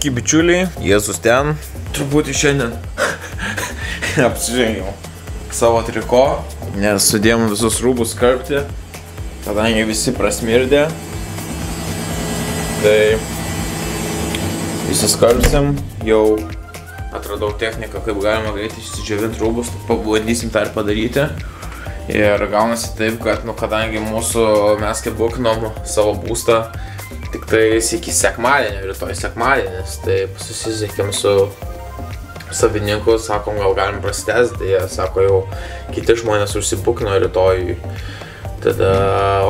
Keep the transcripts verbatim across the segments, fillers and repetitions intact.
Sveiki bičiuliai, Jėzus ten. Truputį šiandien apsižengiau savo triko, nes sudėjom visus rūbus karpti, kadangi visi prasmirdė. Tai įsiskarpsim, jau atradau techniką, kaip galima greitai išsidžiavinti rūbus, pabandysim tą ir padaryti. Ir gaunasi taip, kad nu kadangi mūsų, mes kaip bukinom savo būstą tik tai iki sekmadienio, rytoj sekmadienis, taip susisiekėm su savininku, sakom, gal galim prasitęsti, jie sako, jau kiti žmonės užsibukino rytojui. Tada,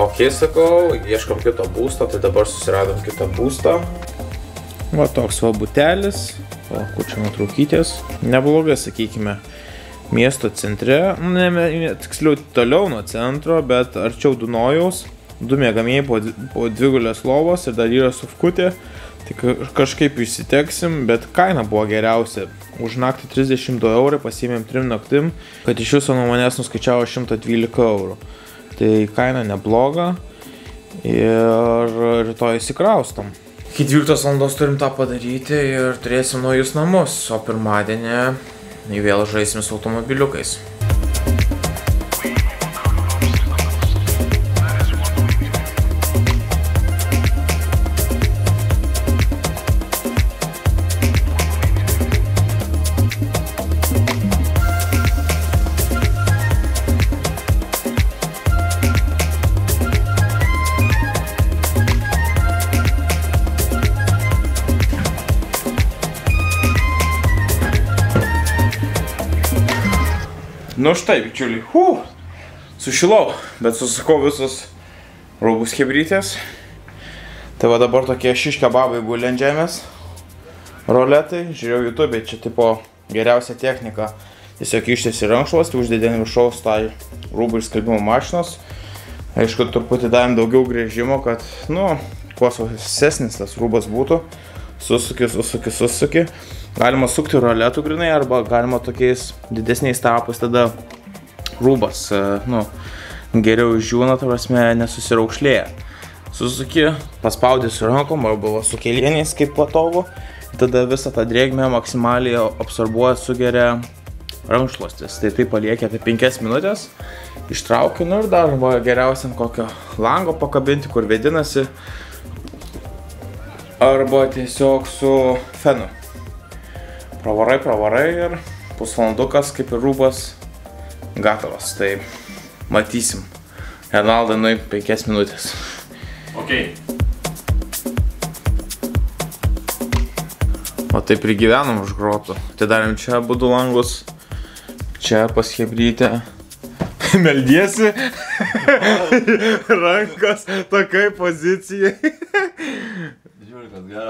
ok, sakau, ieškom kito būsto, tai dabar susiradom kitą būstą. Va toks va butelis, o kur čia nutraukytės, neblogai, sakykime. Miesto centre, ne, ne, tiksliau toliau nuo centro, bet arčiau Dunojaus, du miegamieji po, po dvigulės lovos ir dar yra sufkutė, tik kažkaip išsiteksim, bet kaina buvo geriausia. Už naktį trisdešimt du eurai, pasiėmėm trim naktim, kad iš viso nuo manęs nuskaičiavo šimtą dvylika eurų. Tai kaina nebloga ir rytoj įsikraustam. Iki dvyliktos valandos turim tą padaryti ir turėsim naujus namus, o pirmadienį ir vėl žaisim su automobiliukais. Nu štai, bičiuliai, huu, sušilau, bet susakau visus rūbus hebrytės. Tai va dabar tokie šiškia babai guli ant žemės. Roletai, žiūrėjau YouTube, čia tipo geriausia technika. Tiesiog ištiesi rankšluostį, uždedi ant viršaus tą rūbų išskalbimo mašinos. Aišku, truputį davėm daugiau griežimo, kad, nu, kuo sausesnis tas rūbas būtų. Susuki, susuki, susuki. Galima sukti roletų grinai arba galima tokiais didesniais tapus, tada rūbas, nu, geriau žiūna, ta prasme, nesusiraukšlėja. Susuki, paspaudi su rankom arba su kelieniais kaip platovu, tada visą tą drėgmę maksimaliai absorbuoja, sugeria rankšluostis. Tai tai paliekia apie penkias minutės, ištraukiu, nu ir dar geriausiam kokio lango pakabinti, kur vėdinasi. Arba tiesiog su fenu. Pravarai, pravarai ir pusvalandukas kaip ir rūbas gatavas. Tai matysim. Renaldai nuim penkias minutės. Ok. O taip ir gyvenam už grotų. Atidarėm čia abudu langus. Čia pas hebrytę. Meldiesi. Rankas tokai pozicijai.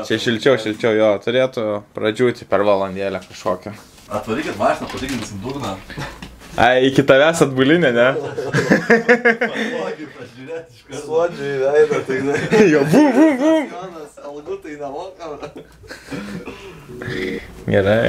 Čia šilčiau, šilčiau, jo, turėtų pradžiūti per valandėlę kažkokią. Atvarykit mašiną, patikrinsim dugną. Ai, iki tavęs atbulinė, ne? Patogiai pažiūrėti iš karto. Suodžiai veidą, tai ne. Jo, bum, bum, bum. Jonas, algų tai nemokam. Gerai.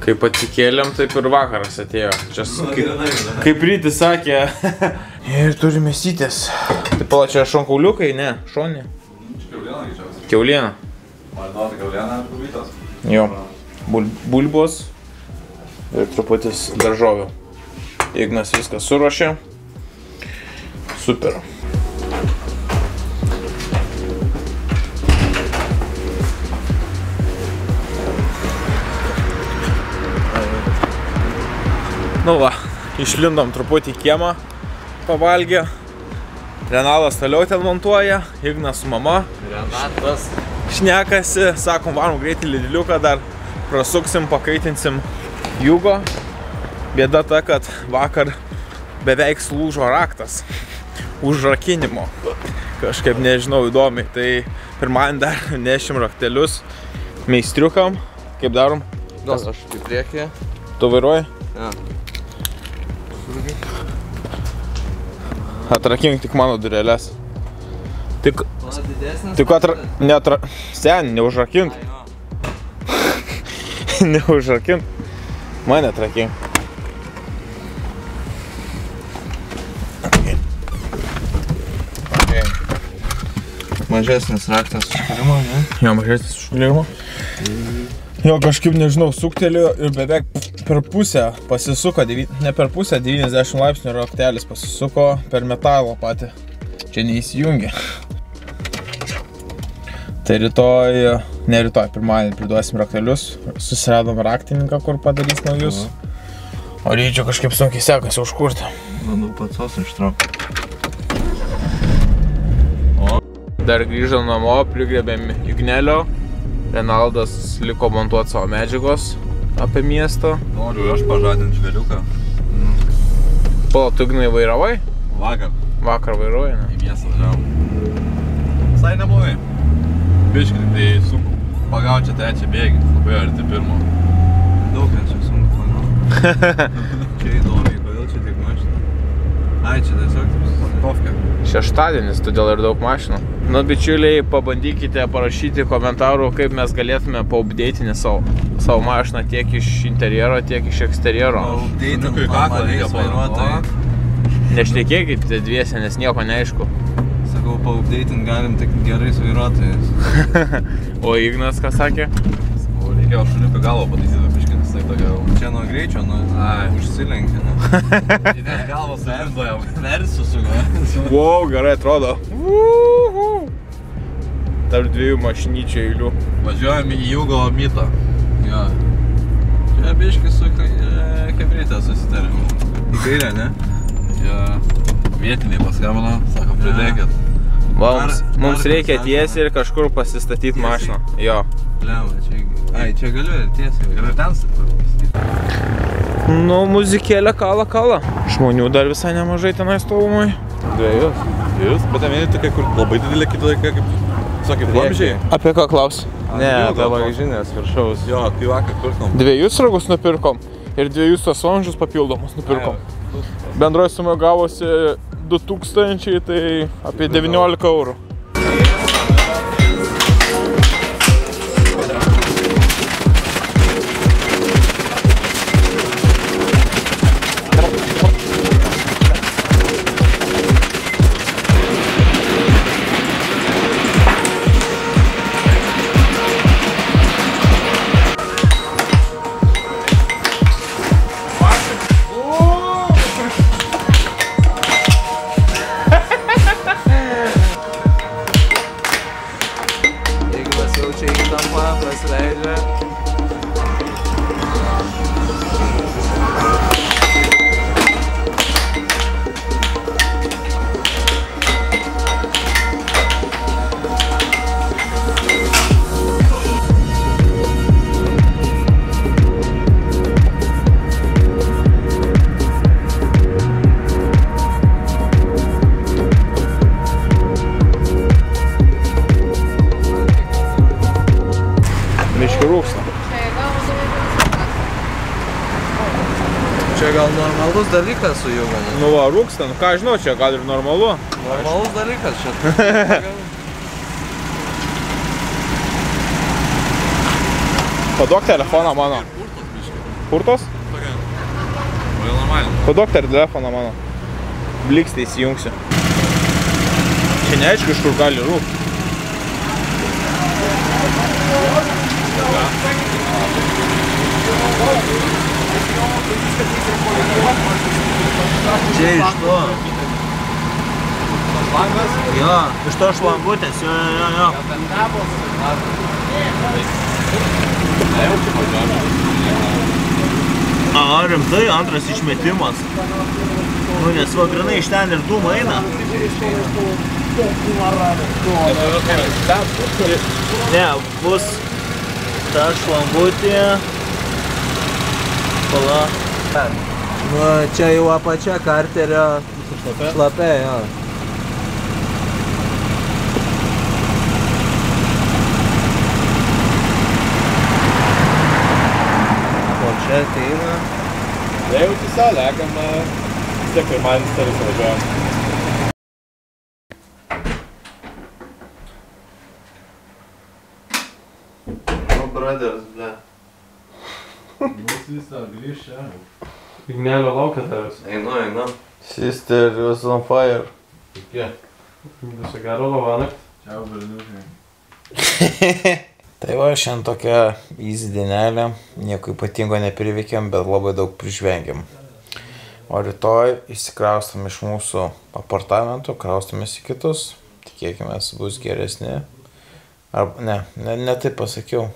Kaip atsikėlėm, taip ir vakaras atėjo. Čia kaip Rytis sakė. Ir turime sytės. Tai pala, čia šonkauliukai, ne? Šonė? Kiaulieną greičiausiai. Kiaulieną. Marinuota kiaulieną ir bulvytos. Jo. Bulbos. Ir truputis daržovių. Ignas viską suruošė. Super. Nu va, išlindom truputį į kiemą, pavalgė. Renalas toliau ten montuoja, Ignas su mama. Renatas. Šnekasi, sakom, varom greitai Lidliuką, dar prasuksim, pakaitinsim Jugo. Bėda ta, kad vakar beveik slūžo raktas užrakinimo. Kažkaip nežinau, įdomiai. Tai pirmąjį dar nešim raktelius meistriukam. Kaip darom? Gal aš į priekį. Tu vairuoji? Ja. Atrakink tik mano dureles. Tik... Tik atra... Neatra... Sen, neužrakint. Neužrakint. Mane atrakink. Mažesnis raktas užkūrimo, ne? Jo, mažesnis užkūrimo. Jo, kažkaip, nežinau, suktelėjo ir beveik per pusę pasisuko, ne per pusę, devyniasdešimt laipsnių raktelis pasisuko per metalo patį. Čia neįsijungia. Tai rytoj, ne rytoj, pirmąjį priduosim raktelius, susiradom raktininką, kur padarys naujus. O ryčio kažkaip sunkiai sekasi užkurti. Manau, pats osu ištraukti. Dar grįžom namo, prigriebėm Ignelio. Renaldas liko montuoti savo medžiagos apie miestą. Noriu aš pažadinti žvėliuką. Pala, tu Ignai vairavai? Vakar. Vakar vairuoji, ne? Į miestą važiavau. Visai neblogai. Biškai, tai sunku pagauti čia trečią bėgį, labai arti pirmo. Daug ten čia sunku pagauti. Čia įdomiai, kodėl čia tik mašina? Ai, čia tiesiog taip susitofka. Šeštadienis, todėl ir daug mašinų. Nu, bičiuliai, pabandykite parašyti komentarų, kaip mes galėtume paupdeitinį savo mašiną tiek iš interjero, tiek iš eksterjero. Paupdeitinį kaklą reikia vairuotojai. Nešnekėkite dviese, nes nieko neaišku. Sakau, paupdeitinį galim tik gerais vairuotojais. O Ignas ką sakė? Sakau, reikėjo šuniukui galvą pataisyti biškai, nes tai tokia čia nuo greičio, nu, užsilenkia. Įdės galvą suverždojom. Versus suverždojom. Wow, gerai atrodo. Wuuu. Tarp dviejų mašinyčių eilių. Važiuojam į Jūgalo mitą. Jo. Čia biškai su kabrytė susitarėm. Į kairę, ne? Jo. Vietiniai paskambino, sako, pridėkit. Mums reikia tiesiai ir kažkur pasistatyti mašiną. Jo. Ai, čia galiu tiesiai. Galiu ten pasistatyti. Nu, muzikėlė kala kala. Žmonių dar visai nemažai tenai stovumai. Dvejus. Dvejus, bet amėnė tokia, kur labai didelė kitą laiką kaip... Sakai, vamžiai? Apie ką klausai? Ne, apie vamžinės viršaus. Jo, kai vakar pirkom. Dviejus ragus nupirkom ir dviejus tos vamžius papildomus nupirkom. Bendroji suma gavosi du tūkstančiai, tai apie devyniolika eurų. Dalykas su jau gali. Nu va, rūksta, nu ką žinau, čia gal ir normalu. Normalus dalykas čia. Paduok telefoną mano. Purtos? Tokia. Gal normalinu. Paduok telefoną mano. Blikstį įsijungsiu. Čia neaišku, iš kur gali rūkti. Čia iš to. Šlangas? Jo, iš to šlangutės, jo, jo, jo. A, rimtai, antras išmetimas. Nu, nes va, grinai iš ten ir dūma eina. Ne, bus ta šlangutė. Pala. Va, čia jau apačia karterio šlapė, jo. O čia ateina. Tai jau visą legama, vis tiek pirmadienis tarys važiuojam. brothers, ble. Jis visą grįžę. Ignelio laukia tavęs. Einu, einu. Sister was on fire. Iki. Visą gerą lovaną. Čiau, berniukai. Tai va, šiandien tokia easy dienelė. Nieko ypatingo nepriveikėm, bet labai daug prižvengėm. O rytoj išsikraustam iš mūsų apartamentų, kraustamės į kitus. Tikėkimės bus geresni. Ar, ne, ne, ne taip pasakiau.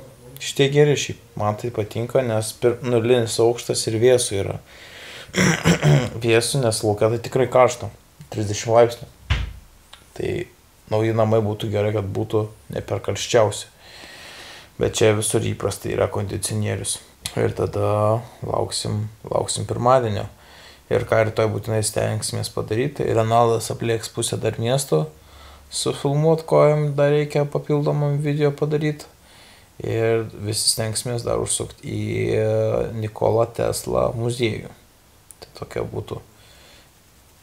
Šitie geri šiaip. Man tai patinka, nes pir, nulinis aukštas ir vėsų yra. Vėsų, nes laukia tai tikrai karšta. trisdešimt laipsnių. Tai nauji namai būtų gerai, kad būtų neperkarščiausi. Bet čia visur įprastai yra kondicionierius. Ir tada lauksim, lauksim pirmadienio. Ir ką rytoj būtinai stengsimės padaryti. Renaldas aplieks pusę dar miesto. Sufilmuot, ko jam dar reikia papildomam video padaryti. Ir visi stengsimės dar užsukti į Nikola Tesla muziejų. Tai tokia būtų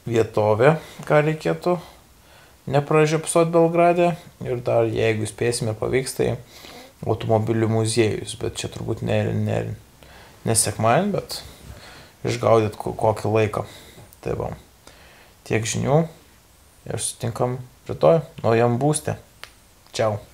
vietovė, ką reikėtų nepražiopsot Belgrade. Ir dar, jeigu spėsime pavyks, tai automobilių muziejus. Bet čia turbūt ne, ne, nesekmain, bet išgaudyt kokį laiką. Tai va, tiek žinių ir sutinkam rytoj naujam būste. Čiau.